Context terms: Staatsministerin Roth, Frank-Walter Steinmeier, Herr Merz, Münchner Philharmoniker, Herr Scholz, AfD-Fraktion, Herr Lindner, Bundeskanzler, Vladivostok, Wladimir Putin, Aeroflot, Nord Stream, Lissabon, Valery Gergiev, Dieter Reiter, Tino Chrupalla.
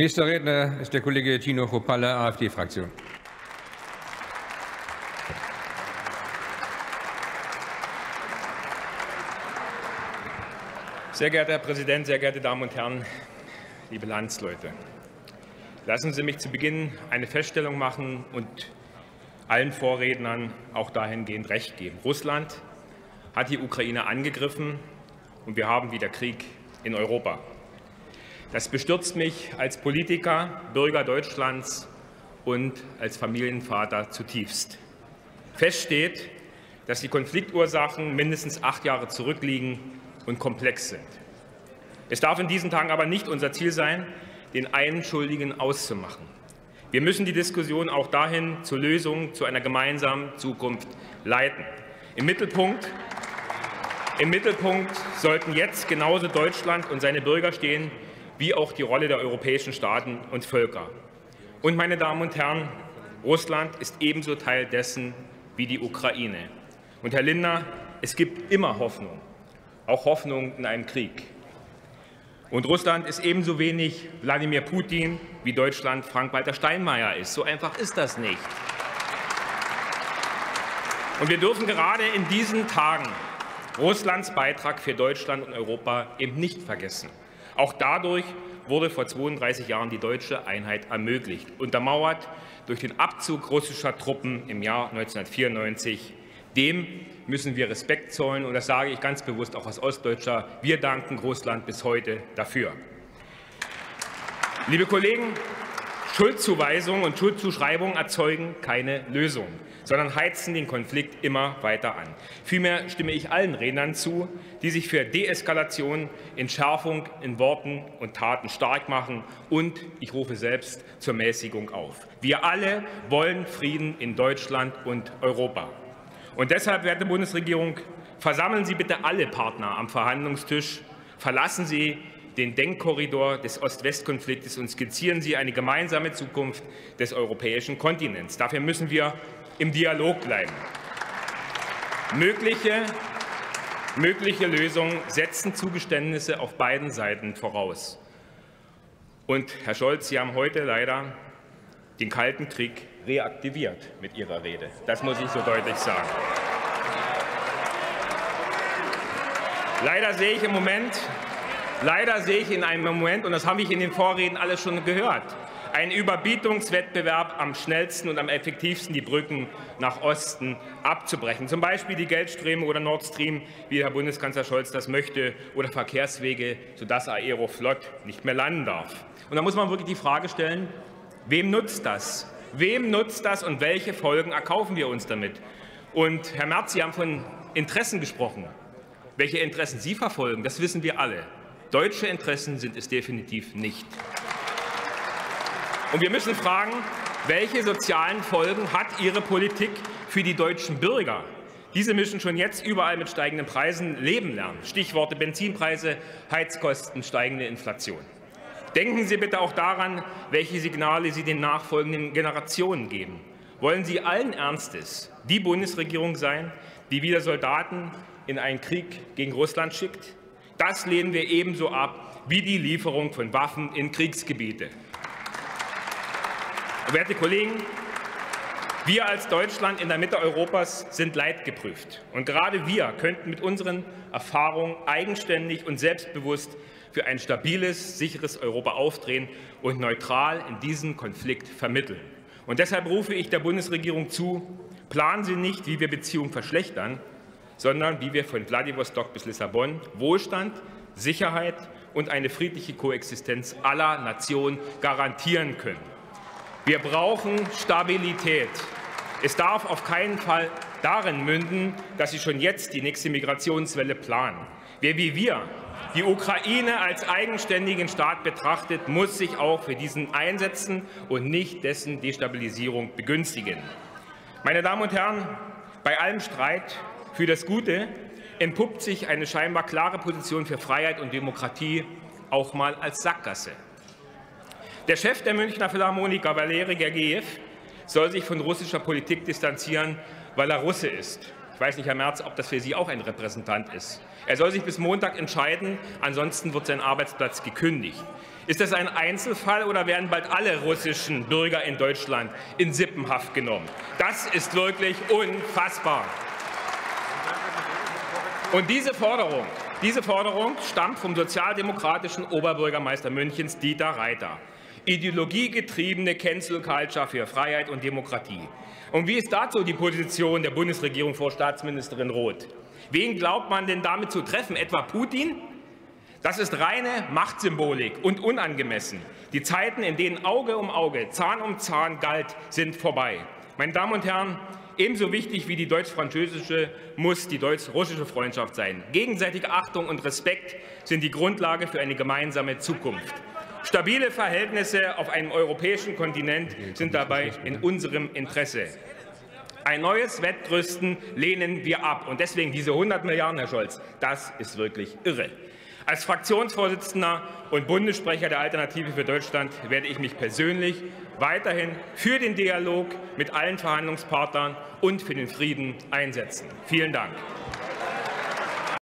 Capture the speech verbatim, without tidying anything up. Nächster Redner ist der Kollege Tino Chrupalla, AfD-Fraktion. Sehr geehrter Herr Präsident, sehr geehrte Damen und Herren, liebe Landsleute! Lassen Sie mich zu Beginn eine Feststellung machen und allen Vorrednern auch dahingehend recht geben. Russland hat die Ukraine angegriffen, und wir haben wieder Krieg in Europa. Das bestürzt mich als Politiker, Bürger Deutschlands und als Familienvater zutiefst. Fest steht, dass die Konfliktursachen mindestens acht Jahre zurückliegen und komplex sind. Es darf in diesen Tagen aber nicht unser Ziel sein, den einen Schuldigen auszumachen. Wir müssen die Diskussion auch dahin zur Lösung, zu einer gemeinsamen Zukunft leiten. Im Mittelpunkt, im Mittelpunkt sollten jetzt genauso Deutschland und seine Bürger stehen, wie auch die Rolle der europäischen Staaten und Völker. Und, meine Damen und Herren, Russland ist ebenso Teil dessen wie die Ukraine. Und, Herr Lindner, es gibt immer Hoffnung, auch Hoffnung in einem Krieg. Und Russland ist ebenso wenig Wladimir Putin, wie Deutschland Frank-Walter Steinmeier ist. So einfach ist das nicht. Und wir dürfen gerade in diesen Tagen Russlands Beitrag für Deutschland und Europa eben nicht vergessen. Auch dadurch wurde vor zweiunddreißig Jahren die deutsche Einheit ermöglicht, untermauert durch den Abzug russischer Truppen im Jahr neunzehnhundertvierundneunzig. Dem müssen wir Respekt zollen, und das sage ich ganz bewusst auch als Ostdeutscher. Wir danken Russland bis heute dafür. Liebe Kollegen, Schuldzuweisungen und Schuldzuschreibungen erzeugen keine Lösung, sondern heizen den Konflikt immer weiter an. Vielmehr stimme ich allen Rednern zu, die sich für Deeskalation, Entschärfung in Worten und Taten stark machen, und ich rufe selbst zur Mäßigung auf. Wir alle wollen Frieden in Deutschland und Europa. Und deshalb, werte Bundesregierung, versammeln Sie bitte alle Partner am Verhandlungstisch, verlassen Sie den Denkkorridor des Ost-West-Konfliktes und skizzieren Sie eine gemeinsame Zukunft des europäischen Kontinents. Dafür müssen wir im Dialog bleiben. Mögliche, mögliche Lösungen setzen Zugeständnisse auf beiden Seiten voraus. Und, Herr Scholz, Sie haben heute leider den Kalten Krieg reaktiviert mit Ihrer Rede. Das muss ich so deutlich sagen. Leider sehe ich im Moment, leider sehe ich in einem Moment, und das habe ich in den Vorreden alles schon gehört, ein Überbietungswettbewerb, am schnellsten und am effektivsten die Brücken nach Osten abzubrechen, zum Beispiel die Geldströme oder Nord Stream, wie Herr Bundeskanzler Scholz das möchte, oder Verkehrswege, sodass Aeroflot nicht mehr landen darf. Und da muss man wirklich die Frage stellen, wem nutzt das? Wem nutzt das und welche Folgen erkaufen wir uns damit? Und, Herr Merz, Sie haben von Interessen gesprochen. Welche Interessen Sie verfolgen, das wissen wir alle. Deutsche Interessen sind es definitiv nicht. Und wir müssen fragen, welche sozialen Folgen hat Ihre Politik für die deutschen Bürger? Diese müssen schon jetzt überall mit steigenden Preisen leben lernen. Stichworte Benzinpreise, Heizkosten, steigende Inflation. Denken Sie bitte auch daran, welche Signale Sie den nachfolgenden Generationen geben. Wollen Sie allen Ernstes die Bundesregierung sein, die wieder Soldaten in einen Krieg gegen Russland schickt? Das lehnen wir ebenso ab wie die Lieferung von Waffen in Kriegsgebiete. Werte Kollegen, wir als Deutschland in der Mitte Europas sind leidgeprüft. Und gerade wir könnten mit unseren Erfahrungen eigenständig und selbstbewusst für ein stabiles, sicheres Europa auftreten und neutral in diesem Konflikt vermitteln. Und deshalb rufe ich der Bundesregierung zu, planen Sie nicht, wie wir Beziehungen verschlechtern, sondern wie wir von Vladivostok bis Lissabon Wohlstand, Sicherheit und eine friedliche Koexistenz aller Nationen garantieren können. Wir brauchen Stabilität. Es darf auf keinen Fall darin münden, dass Sie schon jetzt die nächste Migrationswelle planen. Wer wie wir die Ukraine als eigenständigen Staat betrachtet, muss sich auch für diesen einsetzen und nicht dessen Destabilisierung begünstigen. Meine Damen und Herren, bei allem Streit für das Gute entpuppt sich eine scheinbar klare Position für Freiheit und Demokratie auch mal als Sackgasse. Der Chef der Münchner Philharmoniker, Valery Gergiev, soll sich von russischer Politik distanzieren, weil er Russe ist. Ich weiß nicht, Herr Merz, ob das für Sie auch ein Repräsentant ist. Er soll sich bis Montag entscheiden, ansonsten wird sein Arbeitsplatz gekündigt. Ist das ein Einzelfall oder werden bald alle russischen Bürger in Deutschland in Sippenhaft genommen? Das ist wirklich unfassbar. Und diese Forderung, diese Forderung stammt vom sozialdemokratischen Oberbürgermeister Münchens Dieter Reiter. Ideologiegetriebene Cancel Culture für Freiheit und Demokratie. Und wie ist dazu die Position der Bundesregierung, Frau Staatsministerin Roth? Wen glaubt man denn damit zu treffen? Etwa Putin? Das ist reine Machtsymbolik und unangemessen. Die Zeiten, in denen Auge um Auge, Zahn um Zahn galt, sind vorbei. Meine Damen und Herren, ebenso wichtig wie die deutsch-französische muss die deutsch-russische Freundschaft sein. Gegenseitige Achtung und Respekt sind die Grundlage für eine gemeinsame Zukunft. Stabile Verhältnisse auf einem europäischen Kontinent sind dabei in unserem Interesse. Ein neues Wettrüsten lehnen wir ab. Und deswegen diese hundert Milliarden, Herr Scholz, das ist wirklich irre. Als Fraktionsvorsitzender und Bundessprecher der Alternative für Deutschland werde ich mich persönlich weiterhin für den Dialog mit allen Verhandlungspartnern und für den Frieden einsetzen. Vielen Dank.